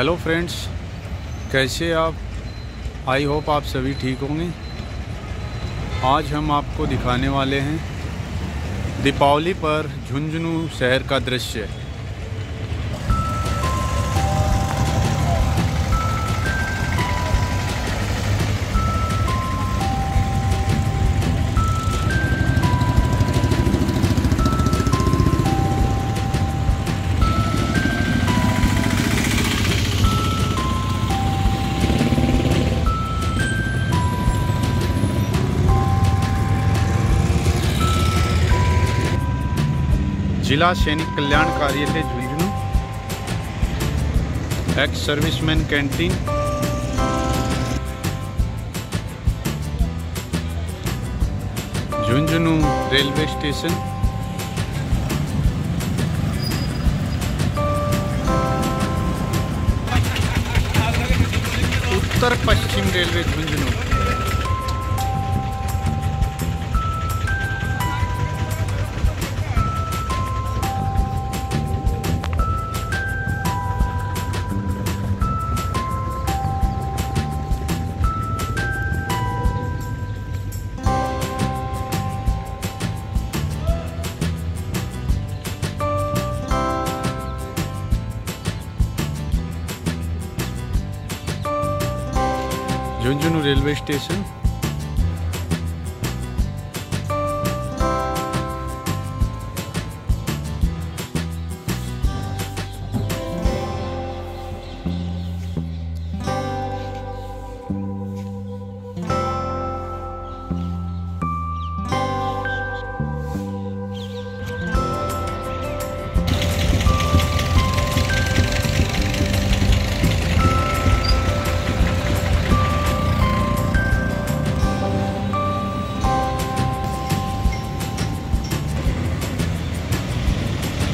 Hello friends, कैसे आप? I hope आप सभी ठीक होंगे। आज हम आपको दिखाने वाले हैं दीपावली पर झुंझुनू शहर का दृश्य। जिला सैनिक कल्याण कार्यालय Jhunjhunu, ex serviceman canteen, Jhunjhunu railway station, उत्तर पश्चिम railway Jhunjhunu. Jhunjhunu railway station,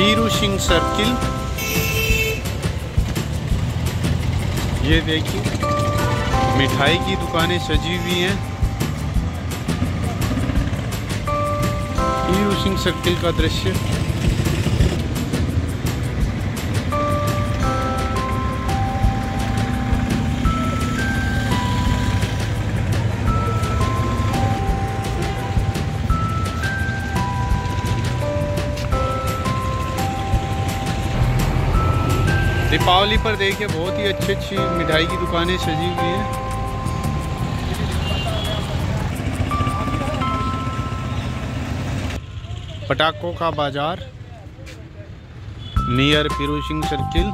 Piru Singh circle, ये देखिए मिठाई की दुकानें सजी हुई हैं। पीरू सिंह सर्किल का दृश्य। दीपावली पर देखिए बहुत ही अच्छी अच्छी मिठाई की दुकानें सजी हुई हैं। पटाखों का बाजार नियर पीरू सिंह सर्किल।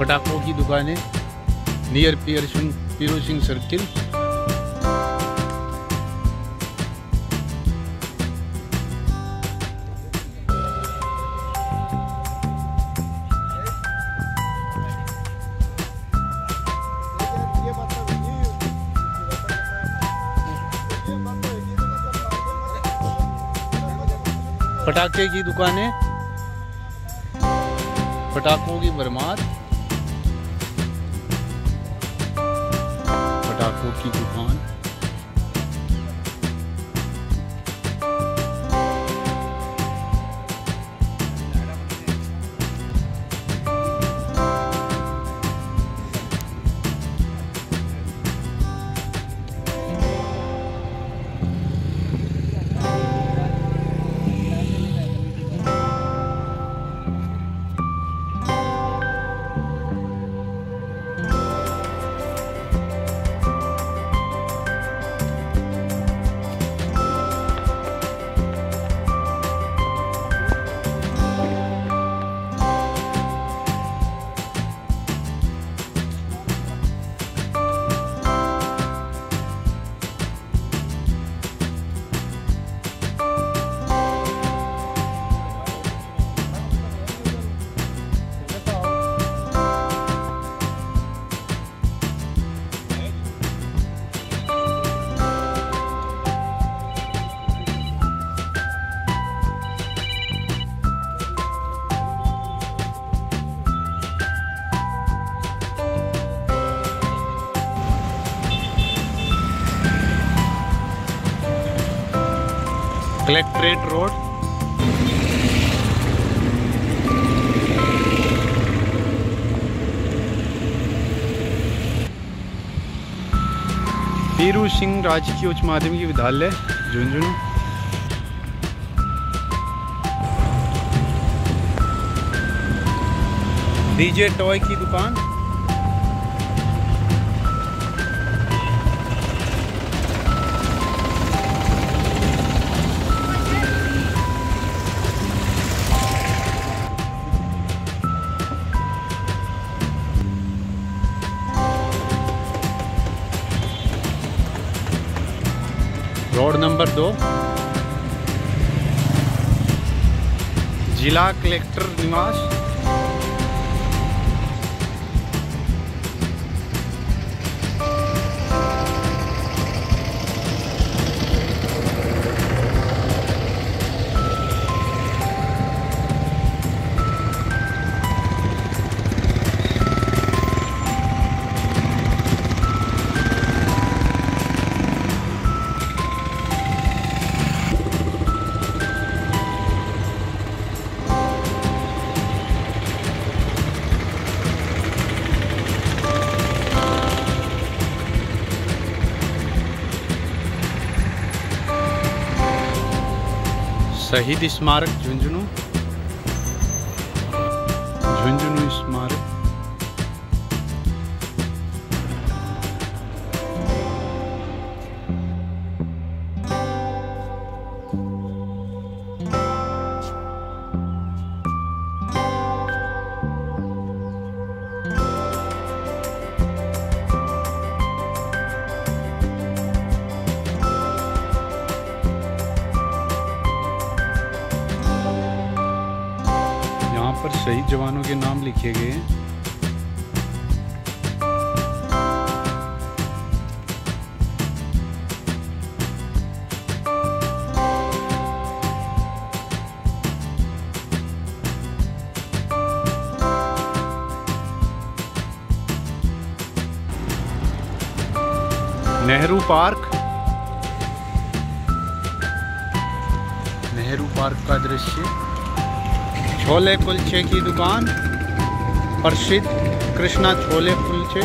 पटाखों की दुकानें नियर पीरू सिंह सर्किल। पटाखे की दुकानें, पटाखों की भरमार, पटाखों की दुकान। Collectorate road. पीरू सिंह राजकीय उच्च माध्यमिक विद्यालय झुंझुनू। डीजे टॉय की दुकान। रोड नंबर 2, जिला कलेक्टर निवास। शहीद स्मारक झुंझुनू। झुंझुनू स्मारक। पर शहीद जवानों के नाम लिखे गए हैं। नेहरू पार्क। नेहरू पार्क का दृश्य। छोले कुलचे की दुकान, प्रसिद्ध कृष्णा छोले कुलचे।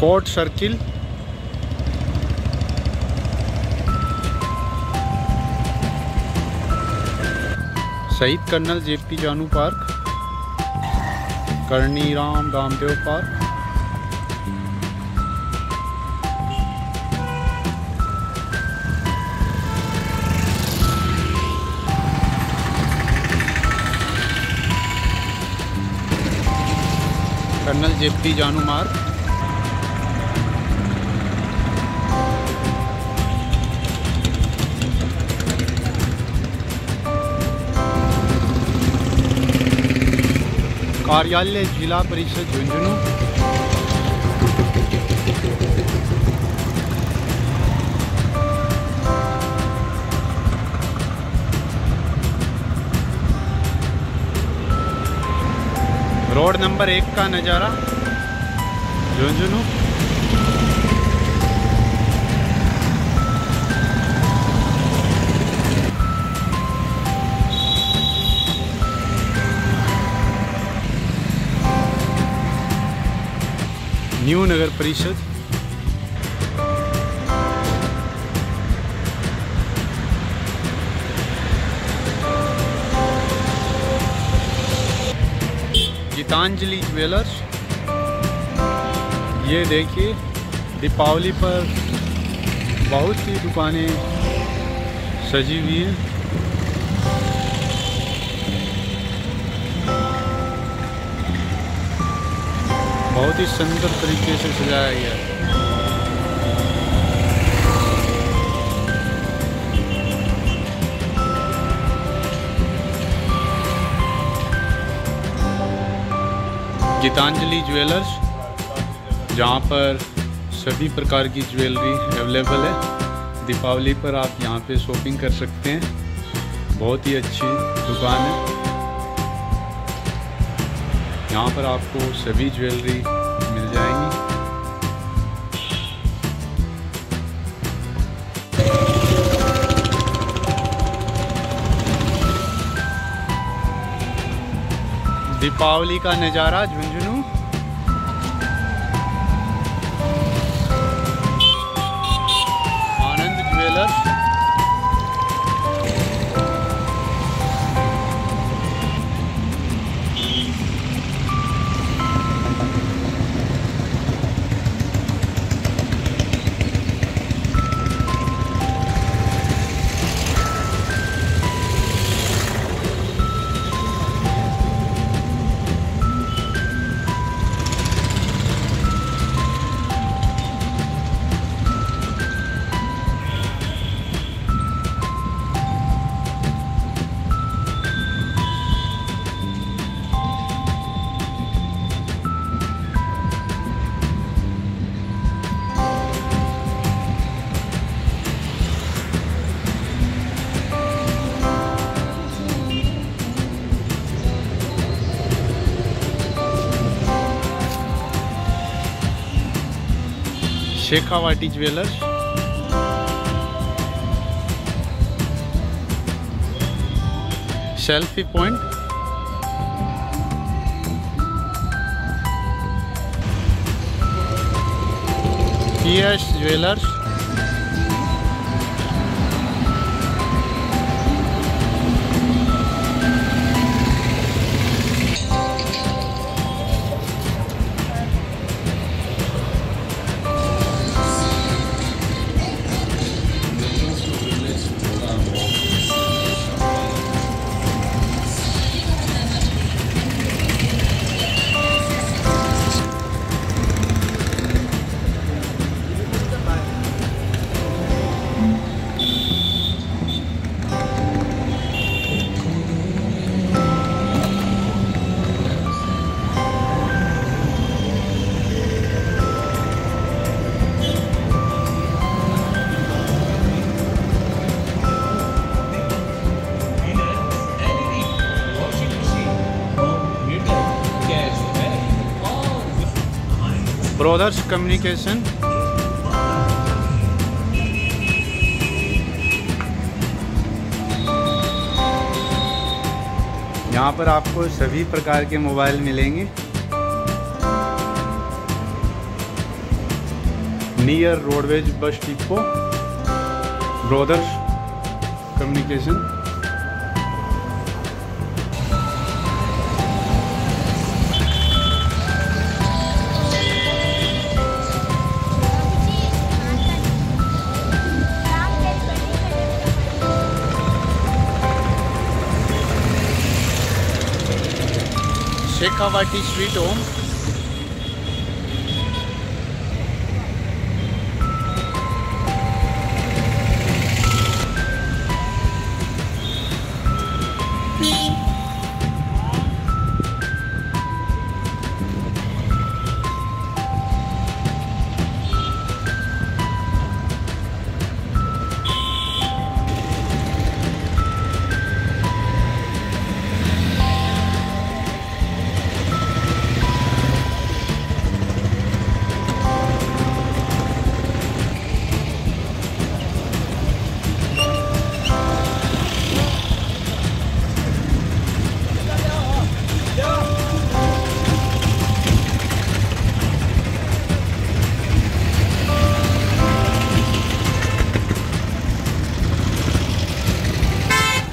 Court circle. शहीद colonel JP Janu park. Karni Ram Ramdev park. Colonel JP Janu मार्ग। कार्यालय जिला परिषद झुंझुनू। रोड नंबर 1 का नज़ारा झुंझुनू। न्यू नगर परिषद। गीतांजलि ज्वेलर्स। ये देखिए, दीपावली पर बहुत सी दुकानें सजी हुई हैं। बहुत ही सुंदर तरीके से सजाया गया है। गीतांजलि ज्वेलर्स, जहाँ पर सभी प्रकार की ज्वेलरी अवेलेबल है। दीपावली पर आप यहाँ पे शॉपिंग कर सकते हैं। बहुत ही अच्छी दुकान है। यहाँ पर आपको सभी ज्वेलरी मिल जाएंगी। दीपावली का नज़ारा Jhunjhunu. Anand jewellers. Shekhawati jewellers. Selfie point. PS jewellers. Brothers communication. यहाँ पर आपको सभी प्रकार के मोबाइल मिलेंगे। Near roadways bus depot. Brothers communication. Shekhawati sweet home.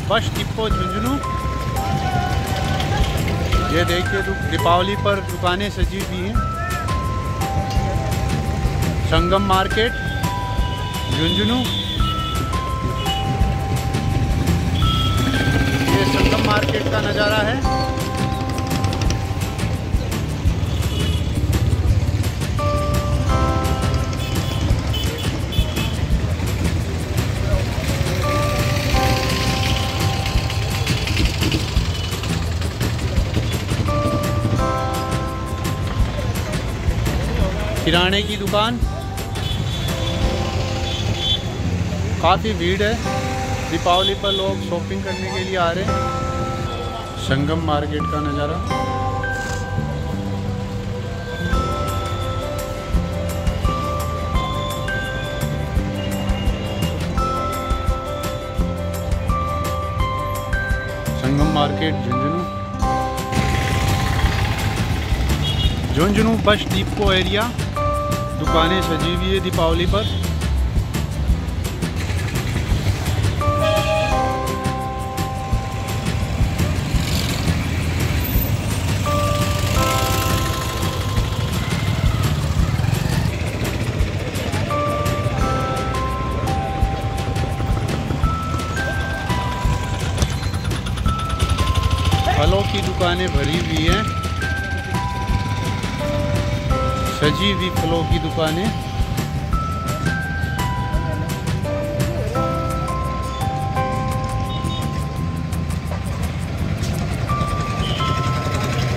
Bus depot Jhunjhunu. ये देखिए दीपावली पर दुकानें सजी हुई हैं। संगम मार्केट झुंझुनू। ये संगम मार्केट का नज़ारा है। किराने की दुकान। काफ़ी भीड़ है, दीपावली पर लोग शॉपिंग करने के लिए आ रहे हैं। संगम मार्केट का नज़ारा। Market Jhunjhunu. Jhunjhunu bus depot area, दुकानें सजी हुई है दीपावली पर। फलों की दुकानें भरी हुई हैं, सजी हुई फलों की दुकानें।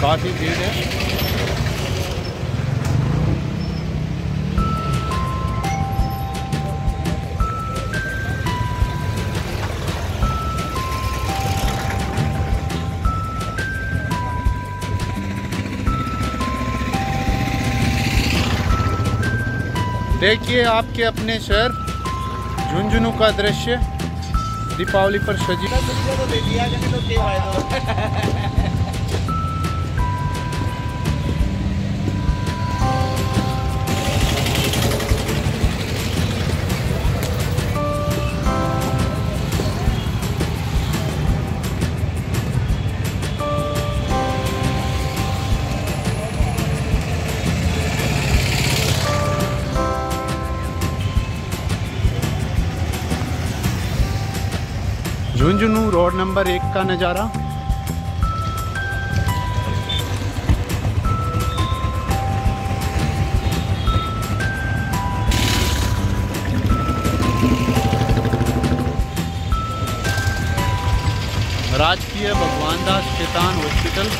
काफी भीड़ है। देखिए आपके अपने शहर झुंझुनू का दृश्य दीपावली पर सजी। झुंझुनू रोड नंबर 1 का नज़ारा। राजकीय भगवान दास खेतान हॉस्पिटल।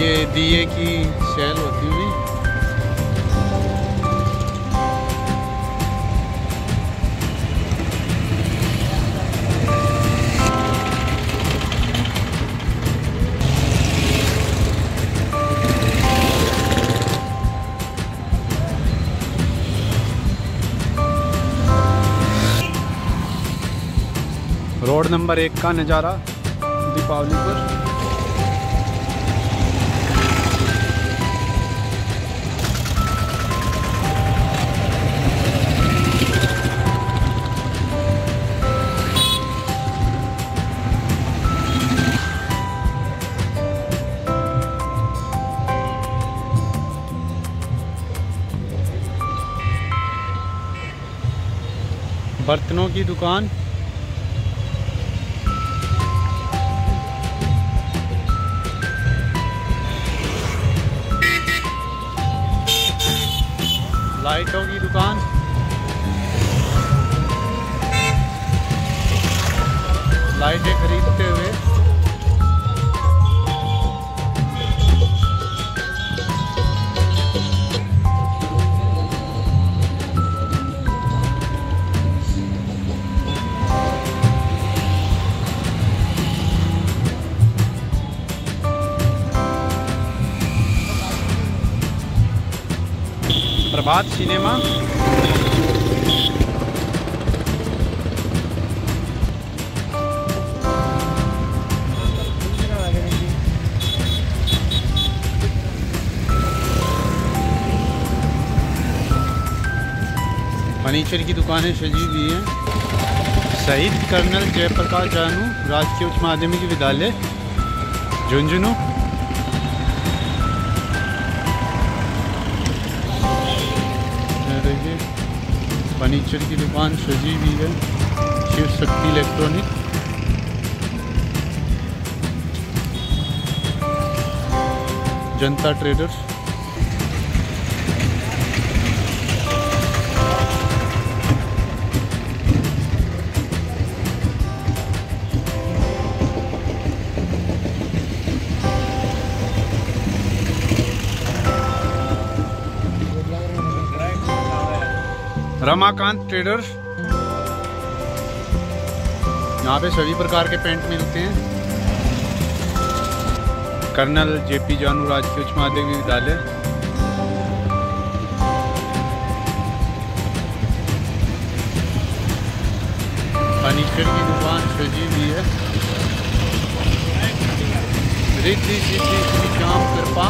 ये दिए की सेल होती हुई। रोड नंबर 1 का नज़ारा दीपावली पर। बर्तनों की दुकान। लाइटों की दुकान। लाइटें खरीदते हुए। प्रभात सिनेमा। फर्नीचर की दुकानें सजी हुई हैं। शहीद कर्नल जयप्रकाश जानू राजकीय उच्च माध्यमिक विद्यालय झुंझुनू। देखिए फर्नीचर की दुकान सजी हुई है। शिव शक्ति इलेक्ट्रॉनिक। जनता ट्रेडर्स। रमाकांत ट्रेडर्स। यहाँ पे सभी प्रकार के पेंट मिलते हैं। कर्नल जेपी जानू राजकीय उच्च माध्यमिक विद्यालय। फर्नीचर की दुकान सजी हुई है। रिद्धि सिद्धि श्री श्याम कृपा।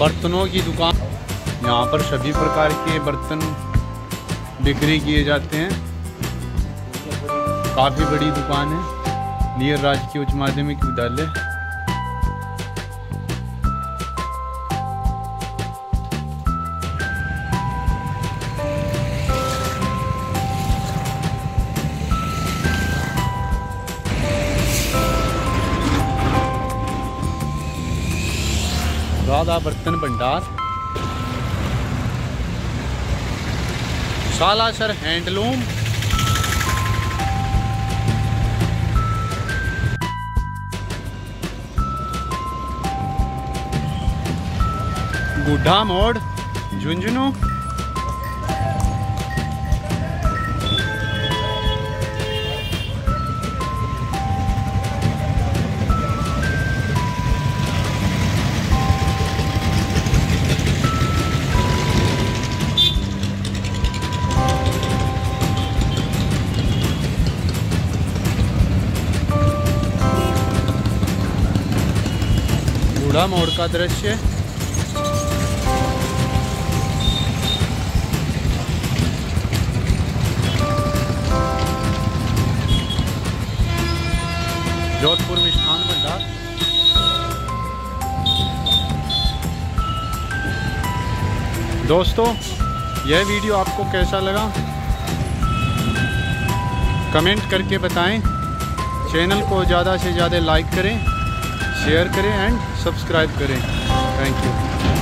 बर्तनों की दुकान, यहाँ पर सभी प्रकार के बर्तन बिक्री किए जाते हैं। काफ़ी बड़ी दुकान है। नियर राजकीय उच्च माध्यमिक विद्यालय। राधा बर्तन भंडार। सालासर हैंडलूम। बुढ़ा मोड़ झुंझुनू। बुढ़ा मोड़ का दृश्य। जोधपुर मिष्ठान भंडार। दोस्तों, यह वीडियो आपको कैसा लगा कमेंट करके बताएं। चैनल को ज़्यादा से ज़्यादा लाइक करें, शेयर करें एंड सब्सक्राइब करें। Thank you.